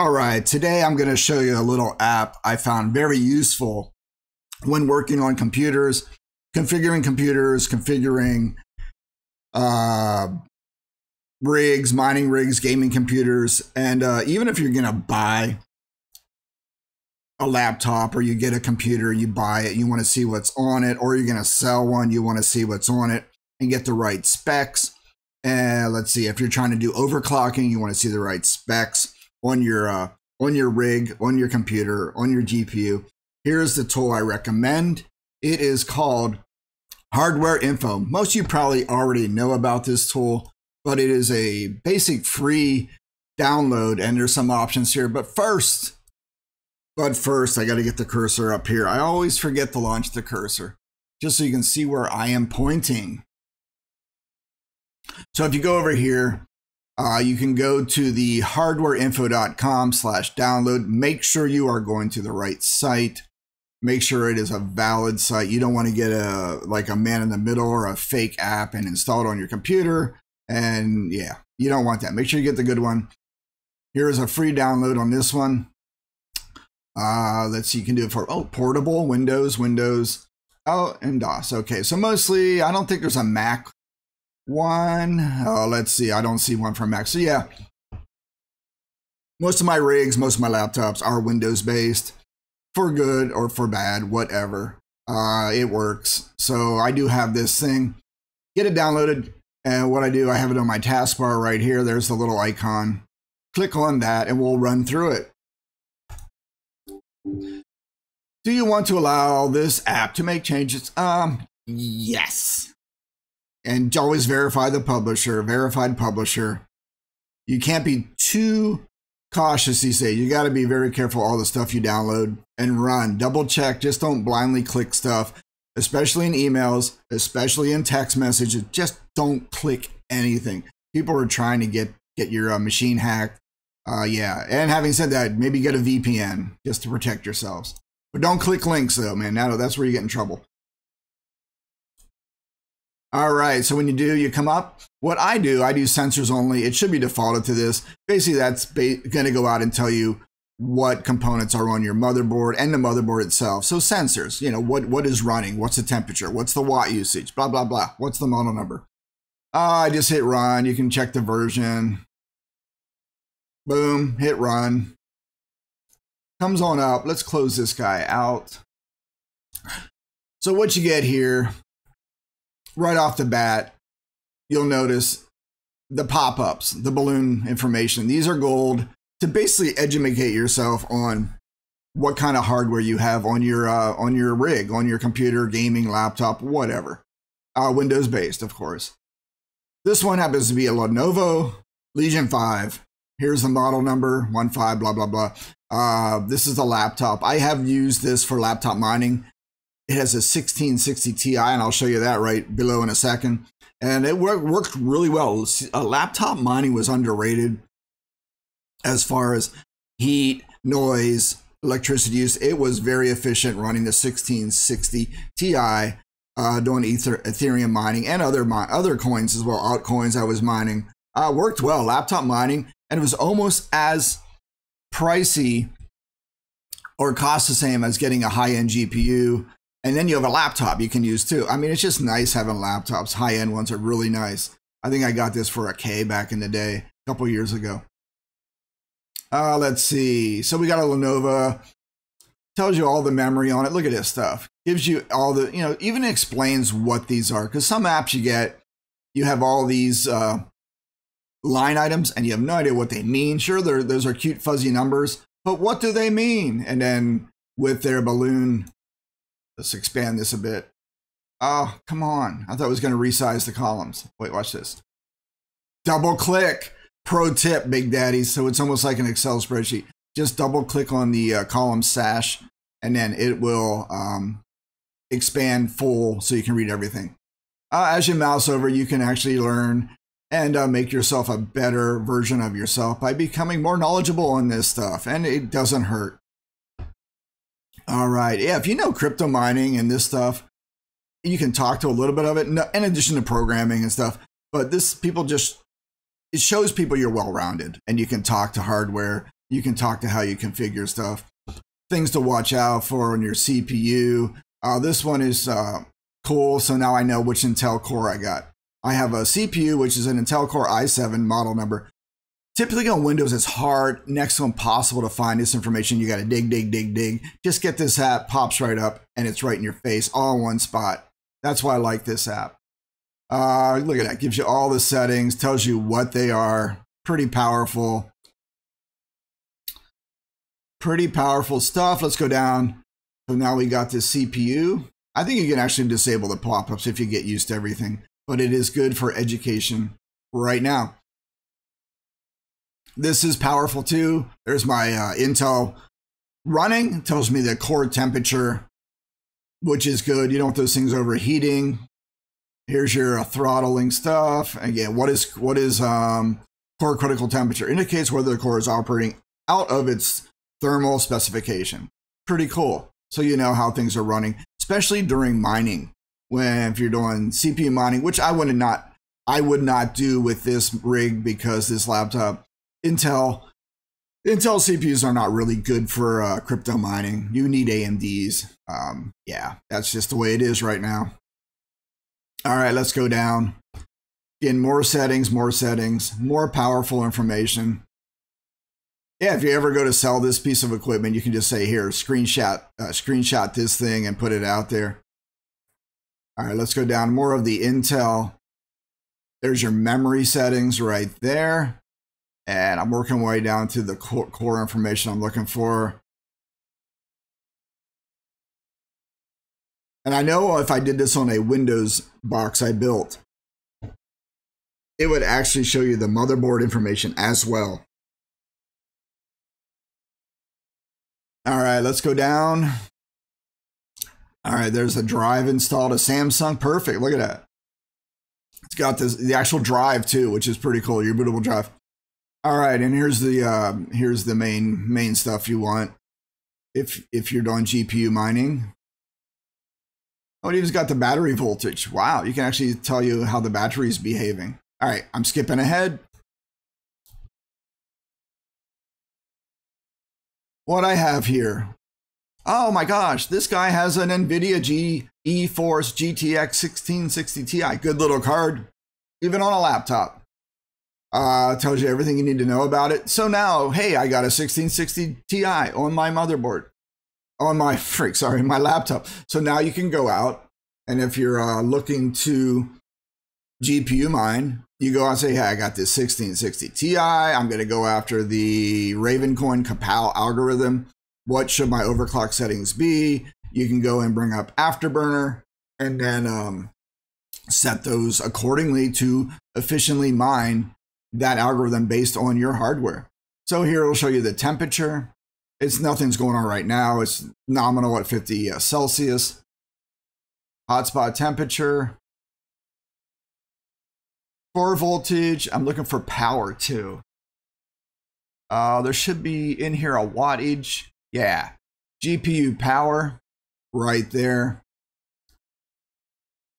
All right, today I'm going to show you a little app I found very useful when working on computers, configuring rigs, mining rigs, gaming computers. And even if you're going to buy a laptop or you get a computer, you buy it, you want to see what's on it, or you're going to sell one, you want to see what's on it and get the right specs. And let's see, if you're trying to do overclocking, you want to see the right specs on your rig, on your computer, on your GPU. Here's the tool I recommend. It is called Hardware Info. Most of you probably already know about this tool, but it is a basic free download and there's some options here. But first, I got to get the cursor up here. I always forget to launch the cursor just so you can see where I am pointing. So if you go over here, you can go to the hardwareinfo.com/download. Make sure you are going to the right site. Make sure it is a valid site. You don't want to get like a man in the middle or a fake app and install it on your computer. And yeah, you don't want that. Make sure you get the good one. Here is a free download on this one. Let's see, you can do it for portable, Windows, and DOS. Okay, so mostly I don't think there's a Mac one. Let's see, I don't see one for Mac. So yeah, most of my rigs, most of my laptops are Windows based, for good or for bad, whatever. It works. So I do have this thing, get it downloaded, and what I do, I have it on my taskbar right here. There's the little icon, click on that and we'll run through it. Do you want to allow this app to make changes? Yes. And always verify the publisher, verified publisher. You can't be too cautious these days. You got to be very careful all the stuff you download and run. Double check. Just don't blindly click stuff, especially in emails, especially in text messages. Just don't click anything. People are trying to get your machine hacked. Yeah. And having said that, maybe get a VPN just to protect yourselves. But don't click links though, man. Now that's where you get in trouble. All right, so when you do, you come up. What I do sensors only. It should be defaulted to this. Basically, that's gonna go out and tell you what components are on your motherboard and the motherboard itself. So sensors, you know, what is running, what's the temperature, what's the watt usage, blah, blah, blah. What's the model number? I just hit run. You can check the version. Boom, hit run. Comes on up. Let's close this guy out. So what you get here, right off the bat, you'll notice the pop-ups, the balloon information. These are gold to basically educate yourself on what kind of hardware you have on your rig, on your computer, gaming, laptop, whatever. Windows-based, of course. This one happens to be a Lenovo Legion 5. Here's the model number, 15, blah, blah, blah. This is a laptop. I have used this for laptop mining. It has a 1660 Ti, and I'll show you that right below in a second. And it worked really well. Laptop mining was underrated as far as heat, noise, electricity use. It was very efficient running the 1660 Ti, doing Ethereum mining and other coins as well, altcoins I was mining. Worked well, laptop mining, and it was almost as pricey or cost the same as getting a high-end GPU. And then you have a laptop you can use too. I mean, it's just nice having laptops. High-end ones are really nice. I think I got this for a K back in the day, a couple years ago. Let's see. So we got a Lenovo. Tells you all the memory on it. Look at this stuff. Gives you all the, you know, even explains what these are. Because some apps you get, you have all these line items and you have no idea what they mean. Sure, those are cute fuzzy numbers, but what do they mean? And then with their balloon, let's expand this a bit. Oh, come on. I thought it was going to resize the columns. Wait, watch this. Double click. Pro tip, Big Daddy. So it's almost like an Excel spreadsheet. Just double click on the column sash, and then it will expand full so you can read everything. As you mouse over, you can actually learn and make yourself a better version of yourself by becoming more knowledgeable on this stuff. And it doesn't hurt. All right. Yeah, if you know crypto mining and this stuff, you can talk to a little bit of it in addition to programming and stuff. But this people just, it shows people you're well-rounded and you can talk to hardware You can talk to how you configure stuff. Things to watch out for on your CPU. This one is cool, so now I know which Intel Core I got. I have a CPU, which is an Intel Core i7 model number. Typically on Windows, it's hard, next to impossible to find this information. You got to dig. Just get this app, pops right up, and it's right in your face, all in one spot. That's why I like this app. Look at that, gives you all the settings, tells you what they are. Pretty powerful. Pretty powerful stuff. Let's go down. So now we got this CPU. I think you can actually disable the pop-ups if you get used to everything, but it is good for education right now. This is powerful too. There's my Intel running. It tells me the core temperature, which is good. You don't want those things overheating. Here's your throttling stuff. Again, what is core critical temperature? Indicates whether the core is operating out of its thermal specification. Pretty cool. So you know how things are running, especially during mining. When if you're doing CPU mining, which I would not do with this rig because this laptop. Intel CPUs are not really good for crypto mining. You need AMDs. Yeah, that's just the way it is right now. All right, let's go down. Again, more settings, more powerful information. Yeah, if you ever go to sell this piece of equipment, you can just say, here, screenshot this thing and put it out there. All right, let's go down. More of the Intel. There's your memory settings right there. And I'm working my way down to the core information I'm looking for. And I know if I did this on a Windows box I built, it would actually show you the motherboard information as well. All right, let's go down. All right, there's a drive installed, a Samsung. Perfect, look at that. It's got this, the actual drive too, which is pretty cool, your bootable drive. All right, and here's the main stuff you want if you're doing GPU mining. Oh, it even's got the battery voltage. Wow, you can actually tell you how the battery's behaving. All right, I'm skipping ahead. What I have here. Oh my gosh, this guy has an NVIDIA GeForce GTX 1660 Ti. Good little card, even on a laptop. Tells you everything you need to know about it. So now, hey, I got a 1660 Ti on my motherboard, on my my laptop. So now you can go out, and if you're looking to GPU mine, you go out and say, hey, I got this 1660 Ti. I'm going to go after the Ravencoin Kapow algorithm. What should my overclock settings be? You can go and bring up Afterburner, and then set those accordingly to efficiently mine that algorithm based on your hardware. So here it'll show you the temperature. It's nothing's going on right now. It's nominal at 50 Celsius. Hotspot temperature. Core voltage. I'm looking for power too. There should be in here a wattage. Yeah. GPU power right there.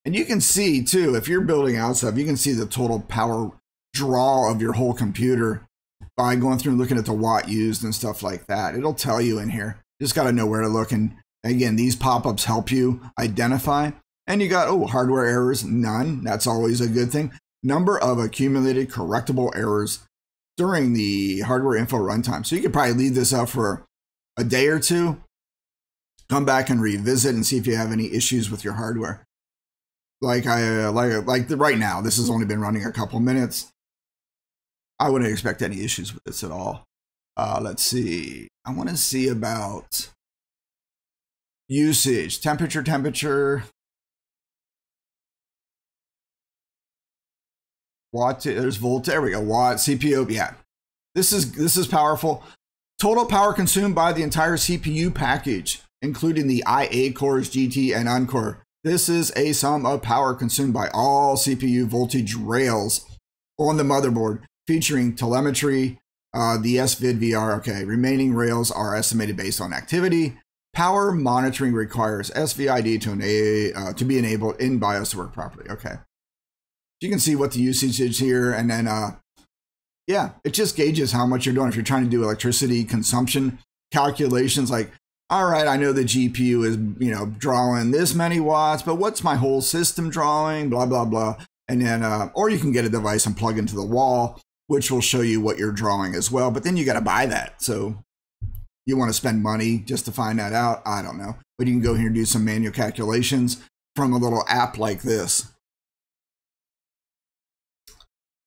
And you can see too, if you're building out stuff, you can see the total power draw of your whole computer by going through and looking at the watt used and stuff like that. It'll tell you in here. Just got to know where to look. And again, these pop-ups help you identify. And you got, oh, hardware errors, none. That's always a good thing. Number of accumulated correctable errors during the hardware info runtime. So you could probably leave this up for a day or two. Come back and revisit and see if you have any issues with your hardware. Right now, this has only been running a couple minutes. I wouldn't expect any issues with this at all. Let's see. I want to see about usage, temperature, watt. There's volt. There we go. Watt, CPU. Yeah, this is powerful. Total power consumed by the entire CPU package, including the IA cores, GT, and Encore. This is a sum of power consumed by all CPU voltage rails on the motherboard, featuring telemetry, the SVID-VR. Okay, remaining rails are estimated based on activity. Power monitoring requires SVID to be enabled in BIOS to work properly. Okay. You can see what the usage is here, and then Yeah, it just gauges how much you're doing. If you're trying to do electricity consumption calculations, like, all right, I know the GPU is, you know, drawing this many watts, but what's my whole system drawing, blah, blah, blah. And then, or you can get a device and plug into the wall, which will show you what you're drawing as well. But then you got to buy that. So you want to spend money just to find that out? I don't know. But you can go here and do some manual calculations from a little app like this.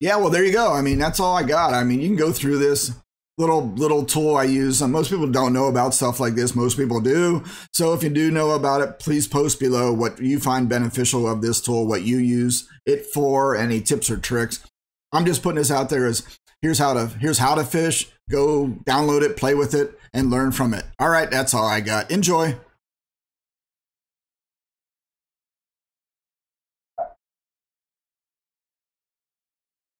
Yeah, well, there you go. I mean, that's all I got. I mean, you can go through this little tool I use. Most people don't know about stuff like this. Most people do. So if you do know about it, please post below what you find beneficial of this tool, what you use it for, any tips or tricks. I'm just putting this out there as here's how to fish. Go download it, play with it, and learn from it. All right, that's all I got. Enjoy.